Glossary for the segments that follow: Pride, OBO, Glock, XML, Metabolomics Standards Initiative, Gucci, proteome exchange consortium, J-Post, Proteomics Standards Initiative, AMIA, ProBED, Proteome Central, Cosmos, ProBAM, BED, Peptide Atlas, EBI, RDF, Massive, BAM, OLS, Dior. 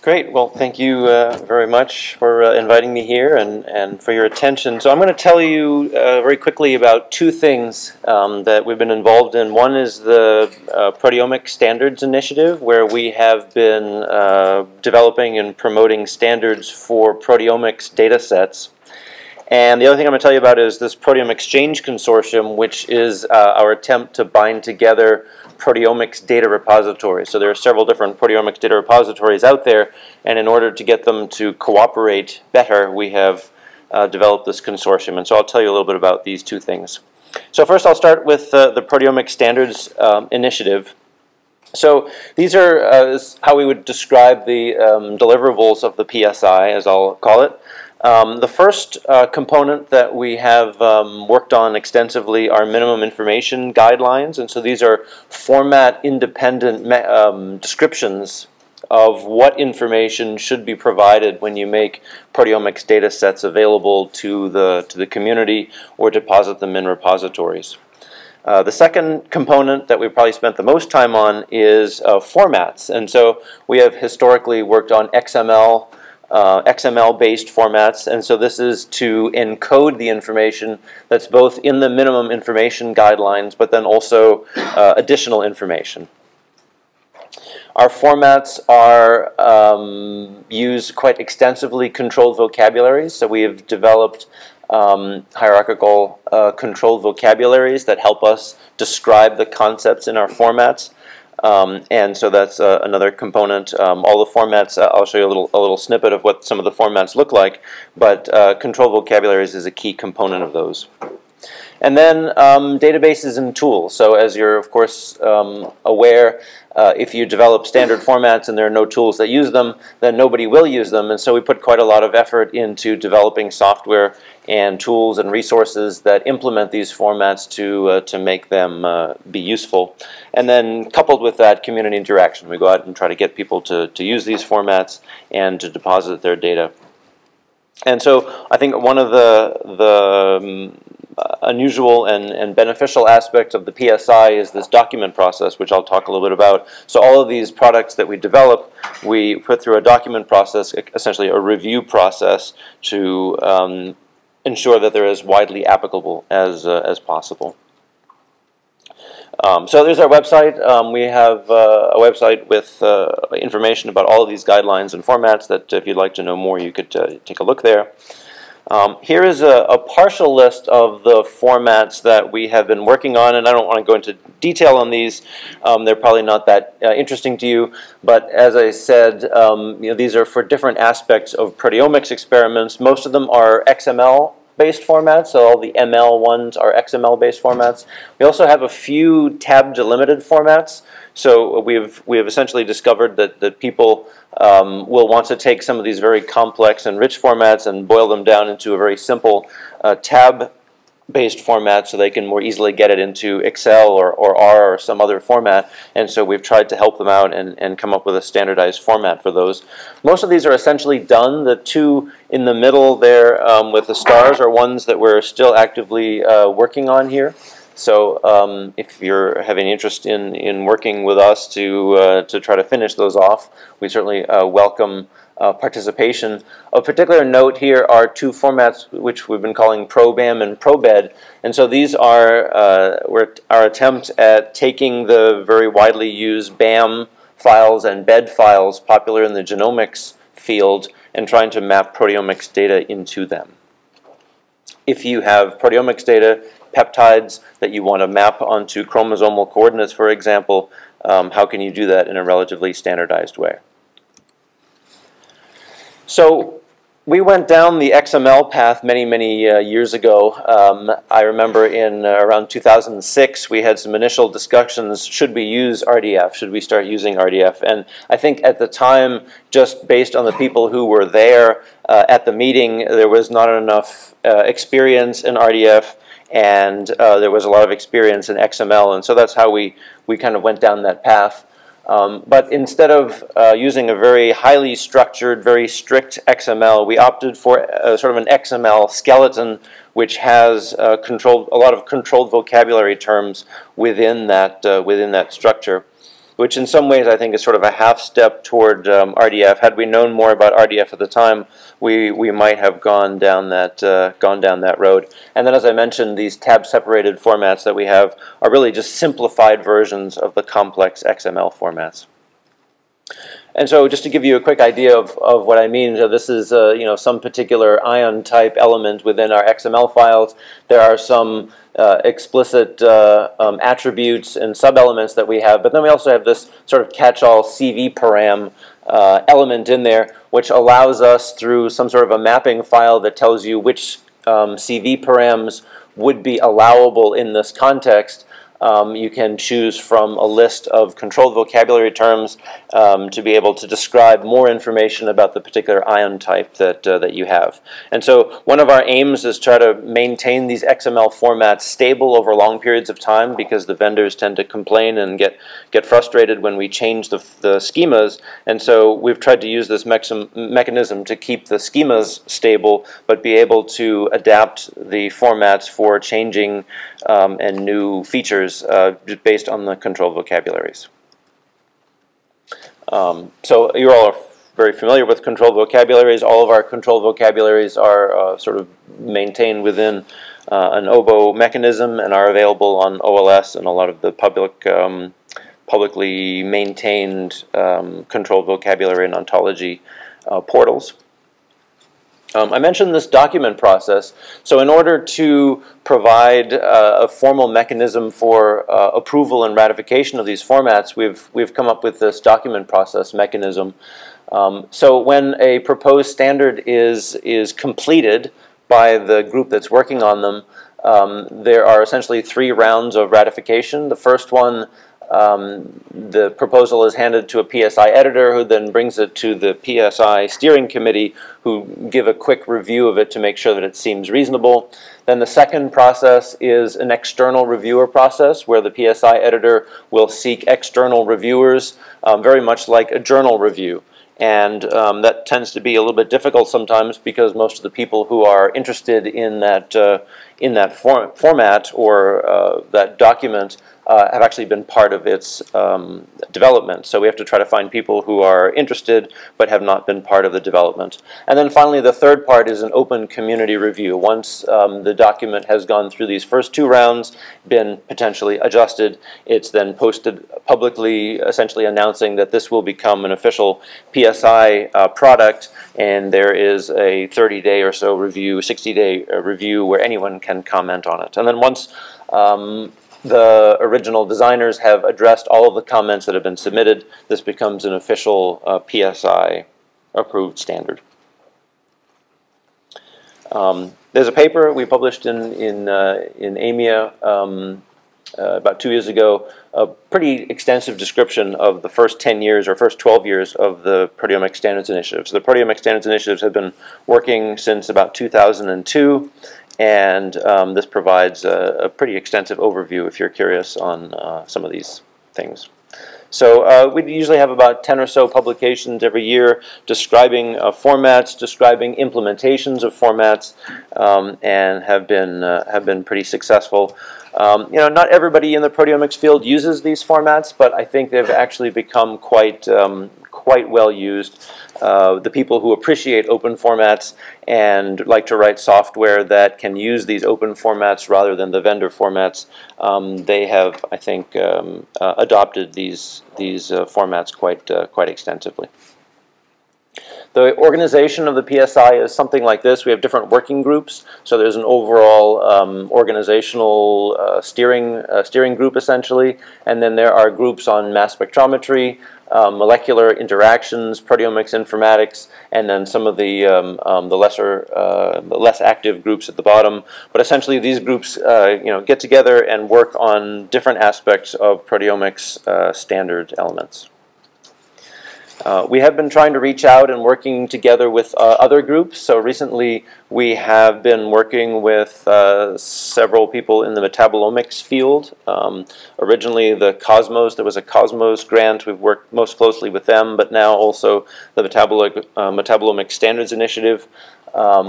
Great. Well, thank you very much for inviting me here and for your attention. So I'm going to tell you very quickly about two things that we've been involved in. One is the Proteomics Standards Initiative, where we have been developing and promoting standards for proteomics data sets. And the other thing I'm going to tell you about is this Proteome Exchange Consortium, which is our attempt to bind together proteomics data repositories. So there are several different proteomics data repositories out there, and in order to get them to cooperate better, we have developed this consortium. And so I'll tell you a little bit about these two things. So first I'll start with the Proteomics Standards Initiative. So these are how we would describe the deliverables of the PSI, as I'll call it. The first component that we have worked on extensively are minimum information guidelines, and so these are format-independent descriptions of what information should be provided when you make proteomics data sets available to the community or deposit them in repositories. The second component that we probably spent the most time on is formats, and so we have historically worked on XML-based formats, and so this is to encode the information that's both in the minimum information guidelines, but then also additional information. Our formats are used quite extensively controlled vocabularies, so we have developed hierarchical controlled vocabularies that help us describe the concepts in our formats. And so that's another component. All the formats, I'll show you a little snippet of what some of the formats look like, but controlled vocabularies is a key component of those. And then databases and tools. So as you're, of course, aware, if you develop standard formats and there are no tools that use them, then nobody will use them. And so we put quite a lot of effort into developing software and tools and resources that implement these formats to make them be useful. And then coupled with that, community interaction. We go out and try to get people to use these formats and to deposit their data. And so I think one of the unusual and beneficial aspects of the PSI is this document process, which I'll talk a little bit about. So all of these products that we develop, we put through a document process, essentially a review process, to ensure that they're as widely applicable as possible. So there's our website. We have a website with information about all of these guidelines and formats that if you'd like to know more, you could take a look there. Here is a partial list of the formats that we have been working on, and I don't want to go into detail on these. They're probably not that interesting to you, but as I said, you know, these are for different aspects of proteomics experiments. Most of them are XML-based formats, so all the ML ones are XML-based formats. We also have a few tab-delimited formats. So we have essentially discovered that people will want to take some of these very complex and rich formats and boil them down into a very simple tab-based format so they can more easily get it into Excel or R or some other format. And so we've tried to help them out and come up with a standardized format for those. Most of these are essentially done. The two in the middle there with the stars are ones that we're still actively working on here. So if you're having interest in working with us to try to finish those off, we certainly welcome participation. Of particular note here are two formats which we've been calling ProBAM and ProBED. And so these are our attempts at taking the very widely used BAM files and BED files popular in the genomics field and trying to map proteomics data into them. If you have proteomics data, peptides that you want to map onto chromosomal coordinates, for example, how can you do that in a relatively standardized way? So we went down the XML path many, many years ago. I remember in around 2006, we had some initial discussions, should we use RDF? Should we start using RDF? And I think at the time, just based on the people who were there at the meeting, there was not enough experience in RDF. And there was a lot of experience in XML, and so that's how we kind of went down that path. But instead of using a very highly structured, very strict XML, we opted for sort of an XML skeleton, which has a lot of controlled vocabulary terms within that structure. which in some ways I think is sort of a half step toward RDF. Had we known more about RDF at the time, we might have gone down that road. And then, as I mentioned, these tab-separated formats that we have are really just simplified versions of the complex XML formats. And so, just to give you a quick idea of what I mean, so this is you know, some particular ion type element within our XML files. There are some explicit attributes and sub-elements that we have, but then we also have this sort of catch-all CV param element in there, which allows us, through some sort of a mapping file that tells you which CV params would be allowable in this context. You can choose from a list of controlled vocabulary terms to be able to describe more information about the particular ion type that, that you have. And so one of our aims is try to maintain these XML formats stable over long periods of time, because the vendors tend to complain and get frustrated when we change the schemas. And so we've tried to use this mechanism to keep the schemas stable, but be able to adapt the formats for changing and new features based on the controlled vocabularies. So you all are very familiar with controlled vocabularies. All of our controlled vocabularies are sort of maintained within an OBO mechanism and are available on OLS and a lot of the public, publicly maintained controlled vocabulary and ontology portals. I mentioned this document process. So in order to provide a formal mechanism for approval and ratification of these formats, we've come up with this document process mechanism. So when a proposed standard is completed by the group that's working on them, there are essentially three rounds of ratification. The first one, the proposal is handed to a PSI editor, who then brings it to the PSI steering committee, who give a quick review of it to make sure that it seems reasonable. Then the second process is an external reviewer process, where the PSI editor will seek external reviewers, very much like a journal review. And that tends to be a little bit difficult sometimes, because most of the people who are interested in that format or that document have actually been part of its development. So we have to try to find people who are interested but have not been part of the development. And then finally, the third part is an open community review. Once the document has gone through these first two rounds, been potentially adjusted, it's then posted publicly, essentially announcing that this will become an official PSI product, and there is a 30-day or so review, 60-day review, where anyone can comment on it. And then once the original designers have addressed all of the comments that have been submitted, this becomes an official PSI approved standard. There's a paper we published in AMIA about 2 years ago, a pretty extensive description of the first 10 years or first 12 years of the Proteomics Standards Initiative. So the Proteomics Standards Initiatives have been working since about 2002. And this provides a pretty extensive overview if you're curious on some of these things. So we usually have about 10 or so publications every year describing formats, describing implementations of formats, and have been pretty successful. You know, not everybody in the proteomics field uses these formats, but I think they've actually become quite well used. The people who appreciate open formats and like to write software that can use these open formats rather than the vendor formats, they have, I think, adopted these formats quite extensively. The organization of the PSI is something like this. We have different working groups. So there's an overall organizational steering group, essentially. And then there are groups on mass spectrometry, molecular interactions, proteomics, informatics, and then some of the less active groups at the bottom. But essentially, these groups, you know, get together and work on different aspects of proteomics standard elements. We have been trying to reach out and working together with other groups. So recently we have been working with several people in the metabolomics field. Originally the Cosmos, there was a Cosmos grant. We've worked most closely with them, but now also the Metabolomics Standards Initiative.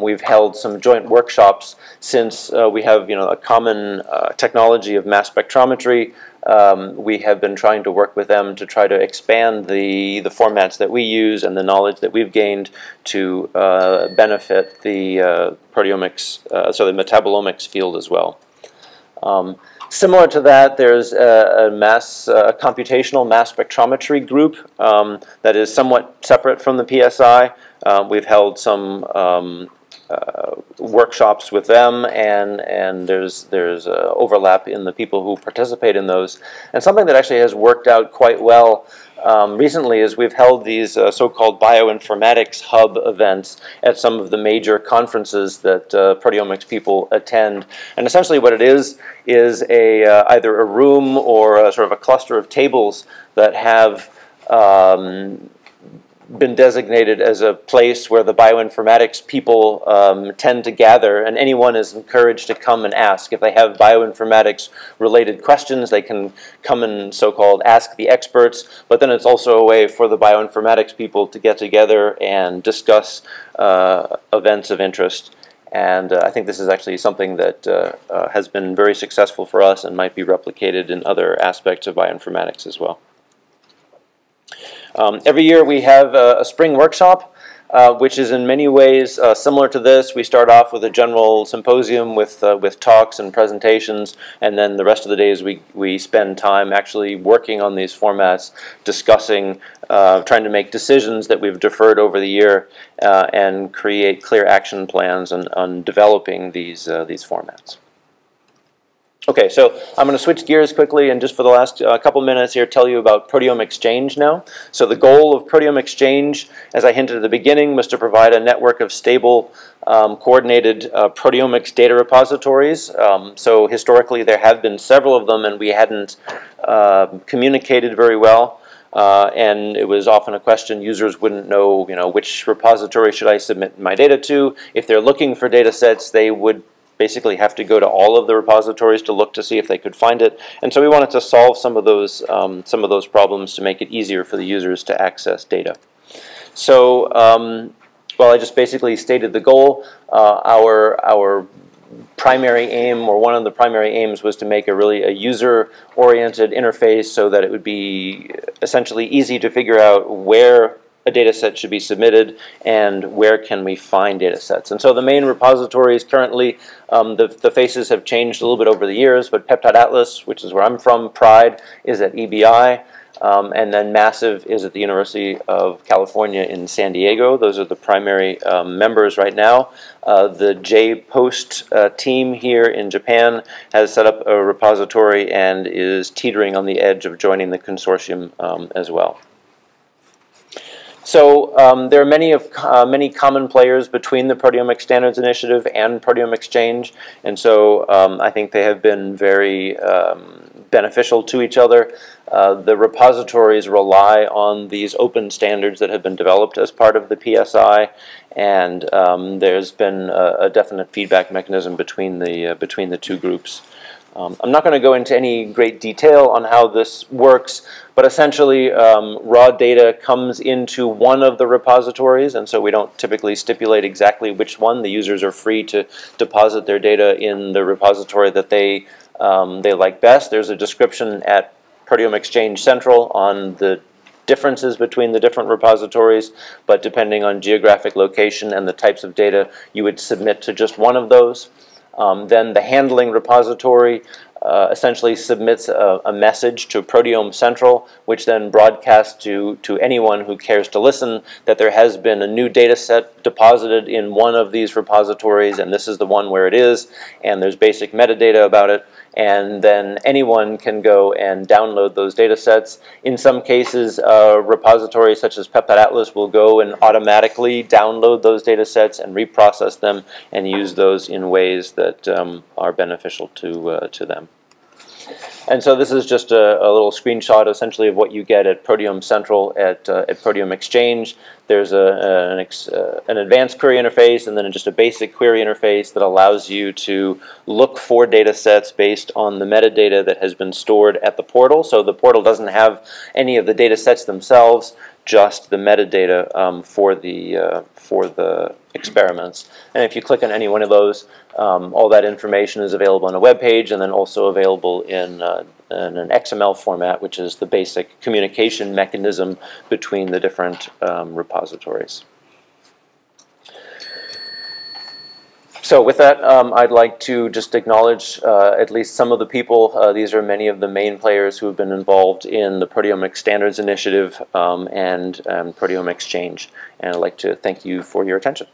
We've held some joint workshops since we have, you know, a common technology of mass spectrometry. We have been trying to work with them to try to expand the formats that we use and the knowledge that we've gained to benefit the proteomics, so the metabolomics field as well. Similar to that, there's a computational mass spectrometry group that is somewhat separate from the PSI. We've held some workshops with them, and there's overlap in the people who participate in those. And something that actually has worked out quite well recently is we've held these so-called bioinformatics hub events at some of the major conferences that proteomics people attend. And essentially what it is a either a room or a sort of a cluster of tables that have been designated as a place where the bioinformatics people tend to gather, and anyone is encouraged to come and ask. If they have bioinformatics related questions, they can come and so-called ask the experts, but then it's also a way for the bioinformatics people to get together and discuss events of interest. And I think this is actually something that has been very successful for us and might be replicated in other aspects of bioinformatics as well. Every year we have a spring workshop, which is in many ways similar to this. We start off with a general symposium with talks and presentations, and then the rest of the days we spend time actually working on these formats, discussing, trying to make decisions that we've deferred over the year, and create clear action plans on developing these formats. Okay, so I'm going to switch gears quickly and just for the last couple minutes here tell you about proteome exchange now. So the goal of proteome exchange, as I hinted at the beginning, was to provide a network of stable, coordinated proteomics data repositories. So historically there have been several of them and we hadn't communicated very well. And it was often a question, users wouldn't know, you know, which repository should I submit my data to. If they're looking for data sets, they would basically have to go to all of the repositories to look to see if they could find it. And so we wanted to solve some of those problems to make it easier for the users to access data. So, well, I just basically stated the goal. Our primary aim, or one of the primary aims, was to make a really a user-oriented interface so that it would be essentially easy to figure out where a data set should be submitted and where can we find data sets. And so the main repositories currently, the faces have changed a little bit over the years, but Peptide Atlas, which is where I'm from, Pride is at EBI, and then Massive is at the University of California in San Diego. Those are the primary members right now. The J-Post team here in Japan has set up a repository and is teetering on the edge of joining the consortium as well. So there are many common players between the Proteomics Standards Initiative and Proteome Exchange, and so I think they have been very beneficial to each other. The repositories rely on these open standards that have been developed as part of the PSI, and there's been a definite feedback mechanism between the two groups. I'm not going to go into any great detail on how this works, but essentially raw data comes into one of the repositories, and so we don't typically stipulate exactly which one. The users are free to deposit their data in the repository that they like best. There's a description at Proteome Exchange Central on the differences between the different repositories, but depending on geographic location and the types of data, you would submit to just one of those. Then the handling repository essentially submits a message to Proteome Central, which then broadcasts to anyone who cares to listen that there has been a new data set deposited in one of these repositories, and this is the one where it is, and there's basic metadata about it, and then anyone can go and download those data sets. In some cases, repositories such as Peptide Atlas will go and automatically download those data sets and reprocess them and use those in ways that are beneficial to them. And so this is just a little screenshot essentially of what you get at Proteome Central, at Proteome Exchange. There's an advanced query interface and then just a basic query interface that allows you to look for data sets based on the metadata that has been stored at the portal. So the portal doesn't have any of the data sets themselves, just the metadata for the experiments. And if you click on any one of those, all that information is available on a web page and then also available in an XML format, which is the basic communication mechanism between the different repositories. So with that, I'd like to just acknowledge at least some of the people. These are many of the main players who have been involved in the Proteomics Standards Initiative and Proteome Exchange. And I'd like to thank you for your attention.